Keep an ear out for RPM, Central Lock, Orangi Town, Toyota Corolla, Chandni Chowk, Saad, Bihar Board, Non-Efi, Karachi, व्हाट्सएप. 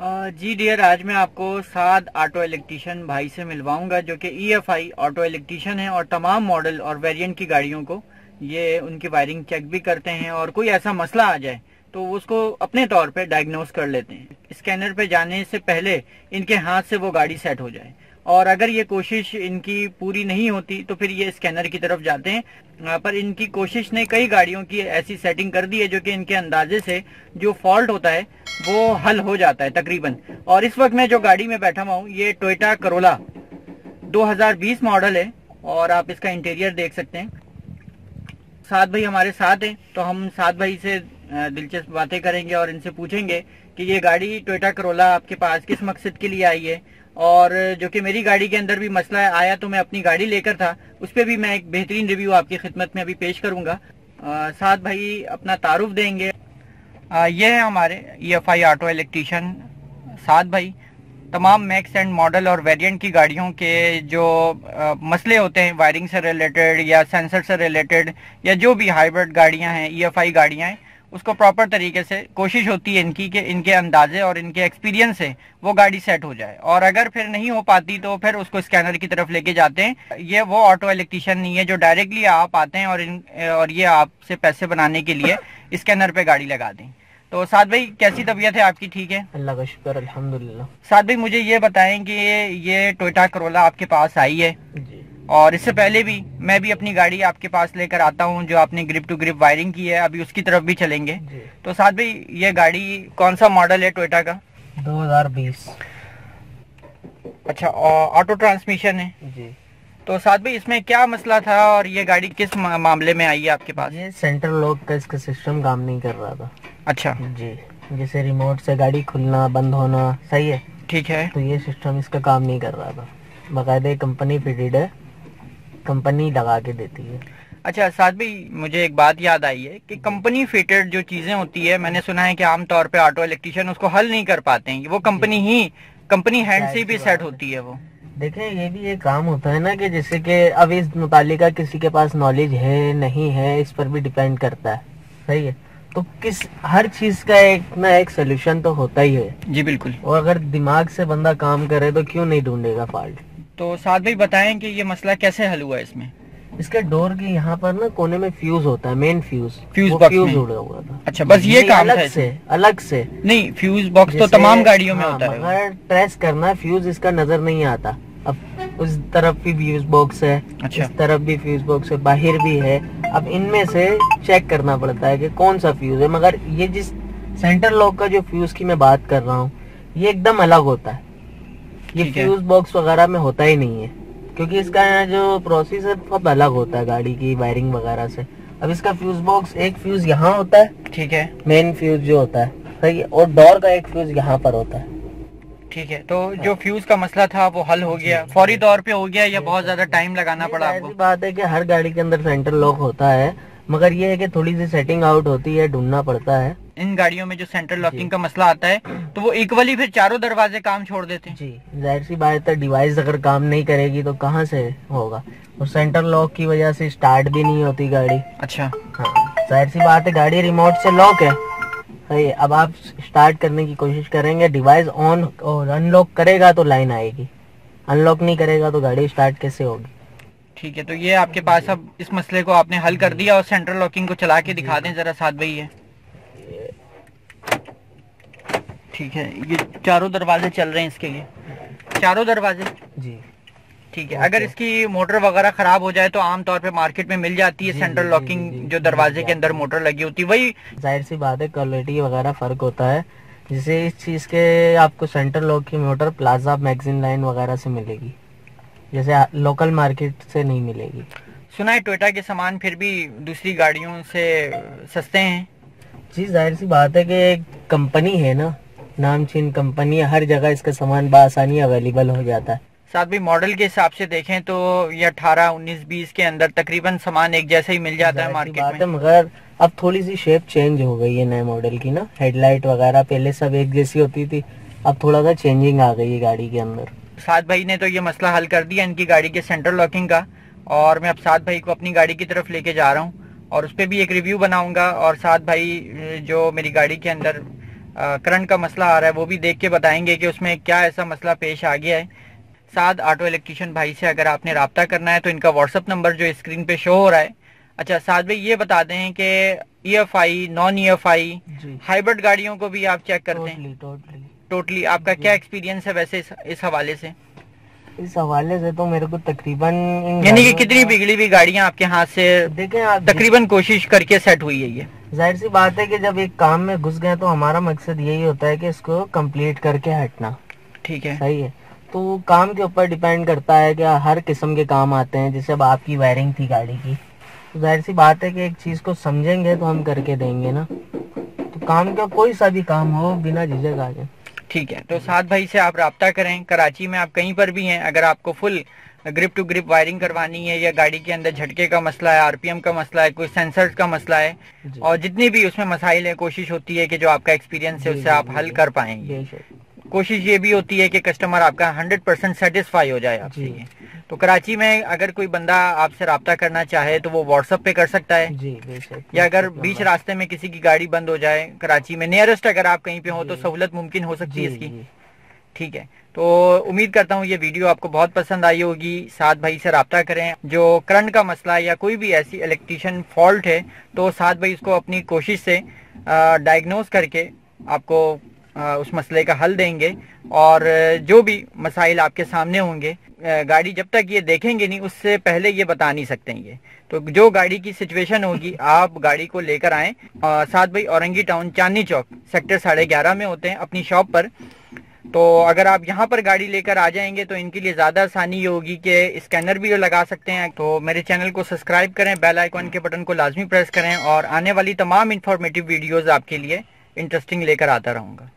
जी dear, आज मैं आपको साद ऑटो इलेक्ट्रीशियन भाई से मिलवाऊंगा जो कि EFI ऑटो इलेक्ट्रीशियन है और तमाम मॉडल और वेरिएंट की गाड़ियों को ये उनकी वायरिंग चेक भी करते हैं और कोई ऐसा मसला आ जाए तो उसको अपने तौर पे डायग्नोस कर लेते हैं। स्कैनर पे जाने से पहले इनके हाथ से वो गाड़ी सेट हो जाए और अगर ये कोशिश इनकी पूरी नहीं होती तो फिर ये स्कैनर की तरफ जाते हैं। पर इनकी कोशिश ने कई गाड़ियों की ऐसी सेटिंग कर दी है जो कि इनके अंदाजे से जो फॉल्ट होता है वो हल हो जाता है तकरीबन। और इस वक्त मैं जो गाड़ी में बैठा हुआ हूँ ये टोयोटा करोला 2020 मॉडल है और आप इसका इंटीरियर देख सकते हैं। साद भाई हमारे साथ हैं तो हम साद भाई से दिलचस्प बातें करेंगे और इनसे पूछेंगे कि ये गाड़ी टोयोटा करोला आपके पास किस मकसद के लिए आई है और जो कि मेरी गाड़ी के अंदर भी मसला आया तो मैं अपनी गाड़ी लेकर था, उस पर भी मैं एक बेहतरीन रिव्यू आपकी खिदमत में अभी पेश करूंगा। साद भाई अपना तारुफ देंगे। ये है हमारे EFI ऑटो इलेक्ट्रीशियन साद भाई। तमाम मैक्स एंड मॉडल और वेरिएंट की गाड़ियों के जो मसले होते हैं वायरिंग से रिलेटेड या सेंसर से रिलेटेड या जो भी हाइब्रिड गाड़ियां हैं EFI गाड़ियां हैं उसको प्रॉपर तरीके से कोशिश होती है इनकी कि इनके अंदाजे और इनके एक्सपीरियंस से वो गाड़ी सेट हो जाए और अगर फिर नहीं हो पाती तो फिर उसको स्कैनर की तरफ लेके जाते हैं। ये वो ऑटो इलेक्ट्रीशियन नहीं है जो डायरेक्टली आप आते हैं और ये आपसे पैसे बनाने के लिए स्कैनर पे गाड़ी लगा दें। तो साद भाई कैसी तबीयत है आपकी? ठीक है, अल्लाह का शुक्र, अल्हम्दुलिल्लाह। साद भाई मुझे ये बताएं कि ये टोयोटा करोला आपके पास आई है जी। और इससे पहले भी मैं भी अपनी गाड़ी आपके पास लेकर आता हूँ जो आपने ग्रिप टू ग्रिप वायरिंग की है, अभी उसकी तरफ भी चलेंगे। तो साद भाई ये गाड़ी कौन सा मॉडल है टोयोटा का? 2020। अच्छा, ऑटो ट्रांसमिशन है जी। तो साद भाई इसमें क्या मसला था और ये गाड़ी किस मामले में आई है आपके पास? ये सेंट्रल लॉक का इसका सिस्टम काम नहीं कर रहा था। अच्छा जी, जैसे रिमोट से गाड़ी खुलना बंद होना, सही है, ठीक है। तो ये सिस्टम इसका काम नहीं कर रहा था, बाकायदा कंपनी फिटेड है, कंपनी लगा के देती है। अच्छा साथ भी मुझे एक बात याद आई है कि कंपनी फिटेड जो चीजें होती है मैंने सुना है कि आमतौर पे ऑटो इलेक्ट्रीशियन उसको हल नहीं कर पाते हैं, वो कंपनी हैंड से भी सेट होती है। वो देखें ये भी एक काम होता है ना कि जैसे कि अब इस मुतालिका किसी के पास नॉलेज है नहीं है इस पर भी डिपेंड करता है, सही है। तो हर चीज का एक ना एक सोल्यूशन तो होता ही है। जी बिल्कुल, और अगर दिमाग से बंदा काम करे तो क्यों नहीं ढूंढेगा फॉल्ट। तो साथ भाई बताएं कि ये मसला कैसे हल हुआ? इसमें इसके डोर के यहाँ पर ना कोने में फ्यूज होता है, मेन फ्यूज उड़ा हुआ था। अच्छा, बस ये काम अलग था से, अलग से नहीं, फ्यूज बॉक्स तो तमाम गाड़ियों में होता है मगर प्रेस करना फ्यूज इसका नजर नहीं आता। अब उस तरफ भी फ्यूज बॉक्स है, अच्छा, इस तरफ भी फ्यूज बॉक्स है, बाहर भी है। अब इनमें से चेक करना पड़ता है कि कौन सा फ्यूज है। मगर ये जिस सेंट्रल लॉक का जो फ्यूज की मैं बात कर रहा हूँ ये एकदम अलग होता है, ये फ्यूज बॉक्स वगैरह में होता ही नहीं है क्योंकि इसका जो प्रोसेस है बहुत अलग होता है गाड़ी की वायरिंग वगैरह से। अब इसका फ्यूज बॉक्स एक फ्यूज यहाँ होता है, ठीक है, मेन फ्यूज जो होता है, सही है, और डोर का एक फ्यूज यहाँ पर होता है, ठीक है। तो जो फ्यूज का मसला था वो हल हो गया फौरी तौर पे, हो गया या बहुत ज्यादा टाइम लगाना पड़ा आपको? बात है कि हर गाड़ी के अंदर सेंट्रल लॉक होता है मगर ये है कि थोड़ी सी सेटिंग आउट होती है, ढूंढना पड़ता है। इन गाड़ियों में जो सेंट्रल लॉकिंग का मसला आता है तो वो इक्वली फिर चारों दरवाजे काम छोड़ देते हैं। जी जाहिर सी बात है, डिवाइस अगर काम नहीं करेगी तो कहाँ से होगा, और सेंट्रल लॉक की वजह से स्टार्ट भी नहीं होती गाड़ी। अच्छा हाँ, जाहिर सी बात है गाड़ी रिमोट से लॉक है, सही। अब आप स्टार्ट करने की कोशिश करेंगे, डिवाइस ऑन और अनलॉक करेगा तो लाइन आएगी, अनलॉक नहीं करेगा तो गाड़ी स्टार्ट कैसे होगी, ठीक है। तो ये आपके पास अब इस मसले को आपने हल कर दिया और सेंट्रल लॉकिंग को चला के दिखा दें जरा साथ भाई। ये ठीक है, ये चारों दरवाजे चल रहे हैं इसके लिए, चारों दरवाजे जी, ठीक है। अगर इसकी मोटर वगैरह खराब हो जाए तो आमतौर पे मार्केट में मिल जाती है सेंट्रल लॉकिंग, जो दरवाजे के अंदर मोटर लगी होती है वही। जाहिर सी बात है क्वालिटी वगैरह फर्क होता है, जैसे इस चीज के आपको सेंट्रल लॉक की मोटर प्लाजा मैगजीन लाइन वगैरह से मिलेगी, जैसे लोकल मार्केट से नहीं मिलेगी। सुना है टोयोटा के सामान फिर भी दूसरी गाड़ियों से सस्ते हैं? जी जाहिर सी बात है कि कंपनी है ना, नामचीन कंपनी, हर जगह इसका सामान बआसानी अवेलेबल हो जाता है। साथ भी मॉडल के हिसाब से देखें तो ये 18, 19, 20 के अंदर तकरीबन सामान एक जैसा ही मिल जाता है मार्केट में, मगर अब थोड़ी सी शेप चेंज हो गई है नए मॉडल की ना, हेडलाइट वगैरह पहले सब एक जैसी होती थी, अब थोड़ा सा चेंजिंग आ गई है गाड़ी के अंदर। साद भाई ने तो ये मसला हल कर दिया इनकी गाड़ी के सेंट्रल लॉकिंग का और मैं अब साद भाई को अपनी गाड़ी की तरफ लेके जा रहा हूँ और उस पर भी एक रिव्यू बनाऊंगा और साद भाई जो मेरी गाड़ी के अंदर करंट का मसला आ रहा है वो भी देख के बताएंगे कि उसमें क्या ऐसा मसला पेश आ गया है। साद ऑटो इलेक्ट्रीशियन भाई से अगर आपने रब्ता करना है तो इनका व्हाट्सअप नंबर जो स्क्रीन पे शो हो रहा है। अच्छा साद भाई ये बता दें कि EFI Non-Efi हाइब्रिड गाड़ियों को भी आप चेक करते हैं? टोटली आपका क्या एक्सपीरियंस है वैसे इस हवाले से? इस हवाले से तो मेरे को तकरीबन यानी कि कितनी बिगड़ी हुई गाड़ियाँ आपके हाथ से देखें आप तकरीबन कोशिश करके सेट हुई है? ये जाहिर सी बात है कि जब एक काम में घुस गए तो हमारा मकसद यही होता है कि इसको कंप्लीट करके हटना। ठीक है सही है। तो काम के ऊपर डिपेंड करता है कि हर किस्म के काम आते हैं। जैसे अब आपकी वायरिंग थी गाड़ी की, जाहिर सी बात है कि एक चीज़ को समझेंगे तो हम करके देंगे ना, तो काम का कोई सा भी काम हो बिना झिझक आ जाए। ठीक है तो साद भाई से आप रब्ता करें। कराची में आप कहीं पर भी हैं अगर आपको full grip to grip wiring करवानी है या गाड़ी के अंदर झटके का मसला है, RPM का मसला है, कोई सेंसर्स का मसला है और जितनी भी उसमें मसाइल है कोशिश होती है कि जो आपका एक्सपीरियंस है उससे आप हल कर पाएंगे। कोशिश ये भी होती है कि कस्टमर आपका 100% सेटिस्फाई हो जाए आपसे। तो कराची में अगर कोई बंदा आपसे रब्ता करना चाहे तो वो व्हाट्सएप पे कर सकता है जी बेशक, या अगर बीच रास्ते में किसी की गाड़ी बंद हो जाए कराची में नियरेस्ट अगर आप कहीं पे हो तो सहूलत मुमकिन हो सकती है इसकी। ठीक है तो उम्मीद करता हूँ ये वीडियो आपको बहुत पसंद आई होगी। साद भाई से रब्ता करें। जो करंट का मसला या कोई भी ऐसी इलेक्ट्रीशियन फॉल्ट है तो साद भाई उसको अपनी कोशिश से डायग्नोज करके आपको उस मसले का हल देंगे और जो भी मसाइल आपके सामने होंगे गाड़ी जब तक ये देखेंगे नहीं उससे पहले ये बता नहीं सकते ये। तो जो गाड़ी की सिचुएशन होगी आप गाड़ी को लेकर आएँ। साथ भाई औरंगी टाउन चांदनी चौक सेक्टर 11:30 में होते हैं अपनी शॉप पर। तो अगर आप यहाँ पर गाड़ी लेकर आ जाएंगे तो इनके लिए ज़्यादा आसानी होगी कि स्कैनर भी लगा सकते हैं। तो मेरे चैनल को सब्सक्राइब करें, बेल आइकॉन के बटन को लाजमी प्रेस करें और आने वाली तमाम इन्फॉर्मेटिव वीडियोज़ आपके लिए इंटरेस्टिंग लेकर आता रहूँगा।